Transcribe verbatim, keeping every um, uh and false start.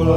La la